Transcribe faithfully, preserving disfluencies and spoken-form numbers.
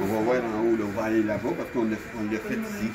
On va voir en haut, là. On va aller là-bas parce qu'on l'a fait ici.